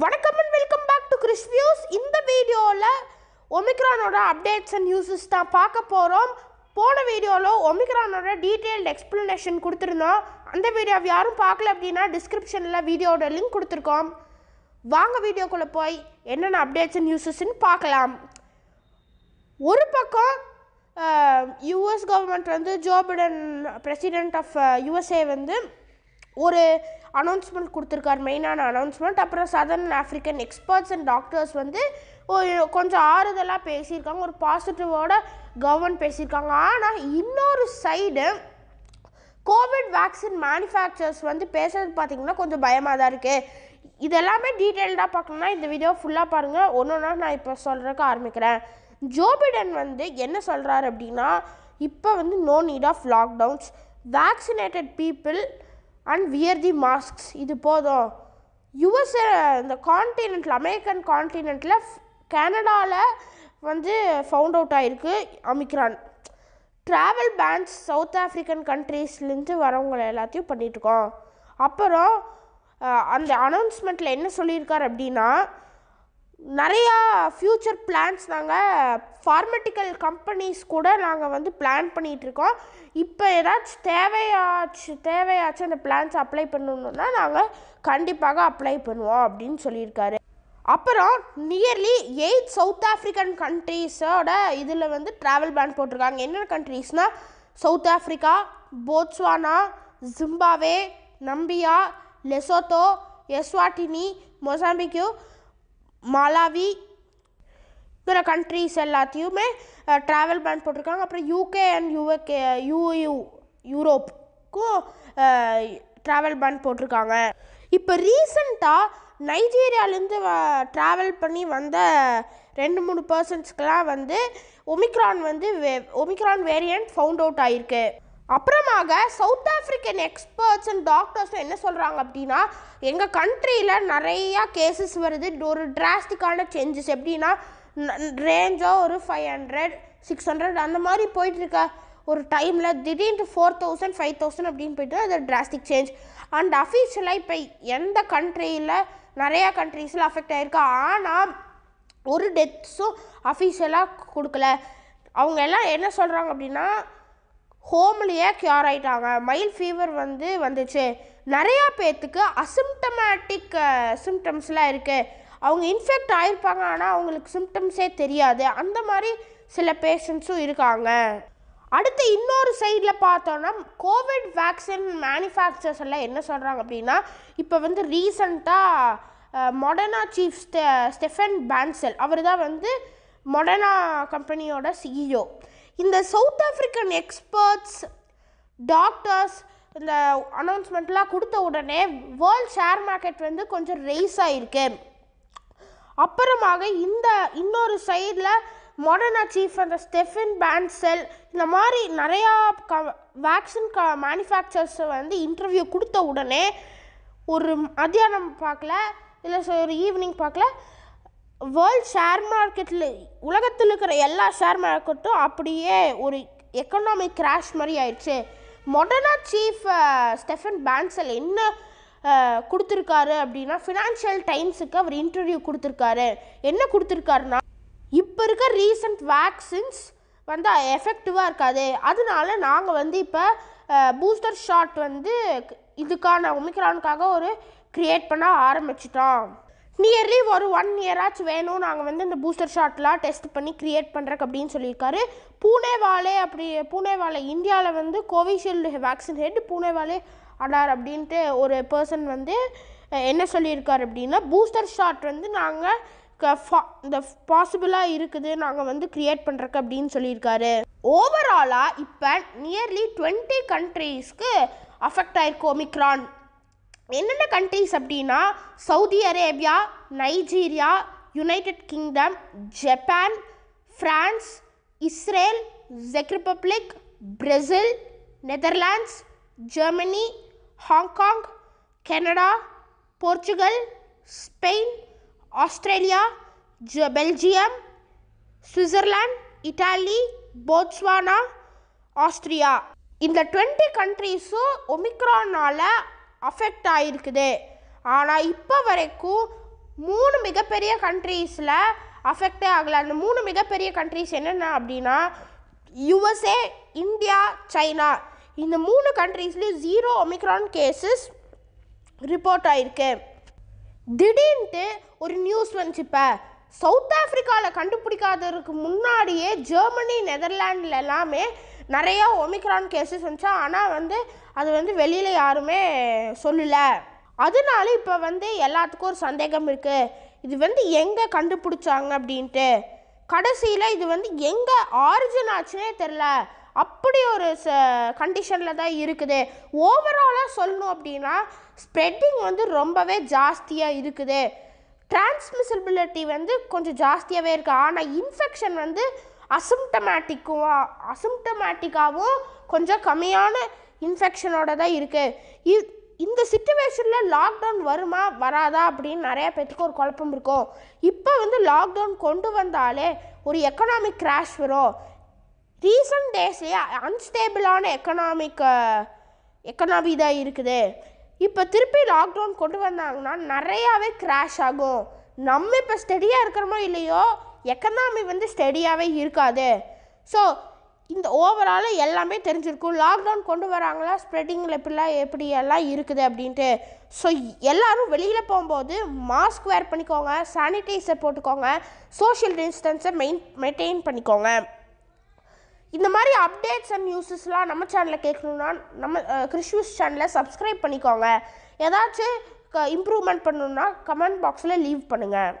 வணக்கம் and welcome back to Chris Views. இந்த வீடியோவில் ஒமிக்ரானோட அப்டேட்ஸ் அண்ட் நியூஸஸ் தான் பார்க்க போகிறோம். போன வீடியோவில் ஒமிக்ரானோட டீட்டெயில்டு எக்ஸ்ப்ளனேஷன் கொடுத்துருந்தோம். அந்த வீடியோவை யாரும் பார்க்கல அப்படின்னா டிஸ்கிரிப்ஷனில் வீடியோட லிங்க் கொடுத்துருக்கோம். வாங்க வீடியோக்குள்ளே போய் என்னென்ன அப்டேட்ஸ் அண்ட் நியூஸஸ்ன்னு பார்க்கலாம். ஒரு பக்கம் யூஎஸ் கவர்மெண்ட் வந்து Joe Biden president of USA வந்து ஒரு அனௌன்ஸ்மெண்ட் கொடுத்துருக்கார், மெயினான அனௌன்ஸ்மெண்ட். அப்புறம் southern African experts and doctors வந்து கொஞ்சம் ஆறுதலாக பேசியிருக்காங்க, ஒரு பாசிட்டிவோட கவர்மெண்ட் பேசியிருக்காங்க. ஆனால் இன்னொரு சைடு கோவிட் வேக்சின் மேனுஃபேக்சர்ஸ் வந்து பேசுகிறது பார்த்திங்கன்னா கொஞ்சம் பயமாக தான் இருக்குது. இதெல்லாமே டீட்டெயில்டாக பார்க்கணுன்னா இந்த வீடியோ ஃபுல்லாக பாருங்கள். ஒன்றுனா நான் இப்போ சொல்கிறதுக்கு ஆரம்பிக்கிறேன். ஜோ பைடன் வந்து என்ன சொல்கிறார் அப்படின்னா, இப்போ வந்து no need of lockdowns, vaccinated people and wear the masks, இது போதும். யூஎஸ்ஏ இந்த கான்டினென்ட்டில், அமெரிக்கன் கான்டினென்ட்டில், கனடாவில் வந்து ஃபவுண்ட் அவுட் ஆகிருக்கு Omicron. Travel bans south African கண்ட்ரீஸ்லேருந்து வரவங்களை எல்லாத்தையும் பண்ணிகிட்ருக்கோம். அப்புறம் அந்த அனௌன்ஸ்மெண்ட்டில் என்ன சொல்லியிருக்கார் அப்படின்னா, நிறையா ஃப்யூச்சர் பிளான்ஸ் நாங்கள் ஃபார்மட்டிக்கல் கம்பெனிஸ் கூட நாங்கள் வந்து பிளான் பண்ணிகிட்ருக்கோம். இப்போ ஏதாச்சும் தேவையாச்சு அந்த பிளான்ஸ் அப்ளை பண்ணணுன்னா நாங்கள் கண்டிப்பாக அப்ளை பண்ணுவோம் அப்படின்னு சொல்லியிருக்காரு. அப்புறம் நியர்லி 8 சவுத் ஆஃப்ரிக்கன் கண்ட்ரீஸோட இதில் வந்து ட்ராவல் பேன் போட்டிருக்காங்க. என்னென்ன கண்ட்ரீஸ்னால் south Africa, Botswana, Zimbabwe, Namibia, Lesotho, Eswatini, Mozambique, Malawi, இவர கண்ட்ரீஸ் எல்லாத்தையுமே ட்ராவல் பேன் போட்டிருக்காங்க. அப்புறம் யூகே அண்ட் யூரோப்புக்கும் ட்ராவல் பேன் போட்டிருக்காங்க. இப்போ ரீசண்டாக நைஜீரியாவிலேருந்து ட்ராவல் பண்ணி வந்த 2-3 பர்சன்ஸ்க்கெலாம் வந்து ஒமிக்ரான் வேரியண்ட் ஃபவுண்ட் அவுட் ஆகிருக்கு. அப்புறமாக சவுத் ஆஃப்ரிக்கன் எக்ஸ்பர்ட்ஸ் அண்ட் டாக்டர்ஸும் என்ன சொல்கிறாங்க அப்படின்னா, எங்கள் கண்ட்ரியில் நிறையா கேசஸ் வருது, ஒரு டிராஸ்டிக்கான சேஞ்சஸ். எப்படின்னா ரேஞ்சாக ஒரு 500-600 அந்த மாதிரி போயிட்டுருக்க ஒரு டைமில் திடீர்னு 4000-5000 அப்படின்னு போய்ட்டு அது டிராஸ்டிக் சேஞ்ச். அண்ட் அஃபீஷியலாக இப்போ எந்த கண்ட்ரியில் நிறையா கண்ட்ரீஸில் அஃபெக்ட் ஆகிருக்கு, ஆனால் ஒரு டெத்ஸும் அஃபீஷியலாக கொடுக்கல. அவங்க எல்லாம் என்ன சொல்கிறாங்க அப்படின்னா, ஹோம்லேயே க்யூர் ஆகிட்டாங்க, மைல்ட் ஃபீவர் வந்து வந்துச்சு. நிறையா பேர்த்துக்கு அசிம்டமேட்டிக் சிம்டம்ஸ்லாம் இருக்குது, அவங்க இன்ஃபெக்ட் ஆகிருப்பாங்க ஆனால் அவங்களுக்கு சிம்டம்ஸே தெரியாது. அந்த மாதிரி சில பேஷண்ட்ஸும் இருக்காங்க. அடுத்து இன்னொரு சைடில் பார்த்தோன்னா கோவிட் வேக்சின் மேனுஃபேக்சர்ஸ் எல்லாம் என்ன சொல்கிறாங்க அப்படின்னா, இப்போ வந்து ரீசண்டாக மொடர்னா சீஃப் ஸ்டெஃபன் பான்செல், அவர் தான் வந்து மொடர்னா கம்பெனியோட சிஇஓ. இந்த சவுத் ஆஃப்ரிக்கன் எக்ஸ்பர்ட்ஸ் டாக்டர்ஸ் இந்த அனௌன்ஸ்மெண்ட்லாம் கொடுத்த உடனே வேர்ல்ட் ஷேர் மார்க்கெட் வந்து கொஞ்சம் ரைஸ் ஆகிருக்கு. அப்புறமாக இந்த இன்னொரு சைடில் மொடர்னா சீஃப் அந்த ஸ்டெஃபன் பான்செல் இந்த மாதிரி நிறையா வேக்சின் மேனுஃபேக்சர்ஸ் வந்து இன்டர்வியூ கொடுத்த உடனே ஒரு மத்தியானம் பார்க்கல இல்லை ஒரு ஈவினிங் பார்க்கல, வேர்ல்ட் ஷேர் மார்க்கெட்டில் உலகத்தில் இருக்கிற எல்லா ஷேர் மார்க்கெட்டும் அப்படியே ஒரு எக்கனாமிக் கிராஷ் மாதிரி ஆயிடுச்சு. மொடர்னா சீஃப் ஸ்டெஃபன் பான்செல் என்ன கொடுத்துருக்காரு அப்படின்னா, ஃபினான்ஷியல் டைம்ஸுக்கு அவர் இன்டர்வியூ கொடுத்துருக்காரு. என்ன கொடுத்துருக்காருன்னா, இப்போ இருக்க ரீசன்ட் வேக்சின்ஸ் வந்து எஃபெக்டிவாக இருக்காது, அதனால நாங்கள் வந்து இப்போ பூஸ்டர் ஷாட் வந்து இதுக்கான ஒமிக்ரானுக்காக ஒரு கிரியேட் பண்ண ஆரம்பிச்சிட்டோம். நியர்லி ஒரு 1 இயராச்சும் வேணும், நாங்கள் வந்து இந்த பூஸ்டர் ஷாட்லாம் டெஸ்ட் பண்ணி க்ரியேட் பண்ணுறக்கு அப்படின்னு சொல்லியிருக்காரு. பூனேவாலே இந்தியாவில் வந்து Covishield vaccine head Poonawalla Adar அப்படின்ட்டு ஒரு பர்சன் வந்து என்ன சொல்லியிருக்காரு அப்படின்னா, பூஸ்டர் ஷாட் வந்து நாங்கள் இந்த பாசிபிளாக இருக்குது, நாங்கள் வந்து க்ரியேட் பண்ணுறக்கு அப்படின்னு சொல்லியிருக்காரு. ஓவராலாக இப்போ நியர்லி 20 கண்ட்ரீஸ்க்கு அஃபெக்ட் ஆகிருக்கு ஒமிக்ரான். என்னென்ன கண்ட்ரீஸ் அப்படின்னா Saudi Arabia, Nigeria, United Kingdom, Japan, France, Israel, செக் Republic, Brazil, Netherlands, Germany, Hong Kong, Canada, Portugal, Spain, Australia, Belgium, Switzerland, Italy, Botswana, Austria. இந்த 20 கண்ட்ரீஸும் ஒமிக்ரானால் அஃபெக்ட் ஆகிருக்குது. ஆனால் இப்போ வரைக்கும் மூணு மிகப்பெரிய கண்ட்ரீஸில் அஃபெக்டே ஆகலை. அந்த மூணு மிகப்பெரிய கண்ட்ரீஸ் என்னென்ன அப்படின்னா யுஎஸ்ஏ, இந்தியா, சைனா. இந்த மூணு கண்ட்ரீஸ்லேயும் 0 ஒமிக்ரான் கேசஸ் ரிப்போர்ட் ஆகிருக்கு. திடீர்னு ஒரு நியூஸ் வந்துச்சு. இப்போ சவுத் ஆஃப்ரிக்காவில் கண்டுபிடிக்காததுக்கு முன்னாடியே ஜெர்மனி, நெதர்லாண்டில் எல்லாமே நிறையா ஒமிக்ரான் கேசஸ் வந்துச்சா. ஆனால் அது வெளியில் யாருமே சொல்லலை. அதனால இப்போ எல்லாத்துக்கும் ஒரு சந்தேகம் இருக்குது, இது எங்கே கண்டுபிடிச்சாங்க அப்படின்ட்டு. கடைசியில் இது எங்கே ஆரிஜின் ஆச்சுன்னே தெரில. அப்படி ஒரு கண்டிஷனில் தான் இருக்குது. ஓவராலாக சொல்லணும் அப்படின்னா ஸ்ப்ரெட்டிங் ரொம்பவே ஜாஸ்தியாக இருக்குது. டிரான்ஸ்மிசிபிலிட்டி கொஞ்சம் ஜாஸ்தியாகவே இருக்குது. ஆனால் இன்ஃபெக்ஷன் அசிம்டமேட்டிக்காகவும் கொஞ்சம் கம்மியான இன்ஃபெக்ஷனோட தான் இருக்குது. இந்த சிச்சுவேஷனில் லாக்டவுன் வருமா வராதா அப்படின்னு நிறையா பேர்த்துக்கு ஒரு குழப்பம் இருக்கும். இப்போ லாக்டவுன் கொண்டு வந்தாலே ஒரு எக்கனாமிக் கிராஷ் வரும். ரீசன்ட் டேஸ்லேயே அன்ஸ்டேபிளான எக்கனாமி தான் இருக்குது. இப்போ திருப்பி லாக்டவுன் கொண்டு வந்தாங்கன்னா நிறையாவே கிராஷ் ஆகும். நம்ம இப்போ ஸ்டெடியாக இருக்கிறோமோ இல்லையோ, எக்கனாமி ஸ்டெடியாகவே இருக்காது. ஸோ இந்த ஓவராலாக எல்லாமே தெரிஞ்சிருக்கும், லாக்டவுன் கொண்டு வராங்களா, ஸ்ப்ரெட்டிங்கில் எப்படியெல்லாம் இருக்குது அப்படின்ட்டு. ஸோ எல்லோரும் வெளியில் போகும்போது மாஸ்க் வேர் பண்ணிக்கோங்க, சானிடைசர் போட்டுக்கோங்க, சோஷியல் டிஸ்டன்ஸை மெயின்டைன் பண்ணிக்கோங்க. இந்த மாதிரி அப்டேட்ஸ் அண்ட் நியூஸஸ்லாம் நம்ம சேனலில் கேட்கணுன்னா நம்ம கிறிஸ்டியூஸ் சேனலை சப்ஸ்கிரைப் பண்ணிக்கோங்க. ஏதாச்சும் இம்ப்ரூவ்மெண்ட் பண்ணணுன்னா கமெண்ட் பாக்ஸில் லீவ் பண்ணுங்கள்.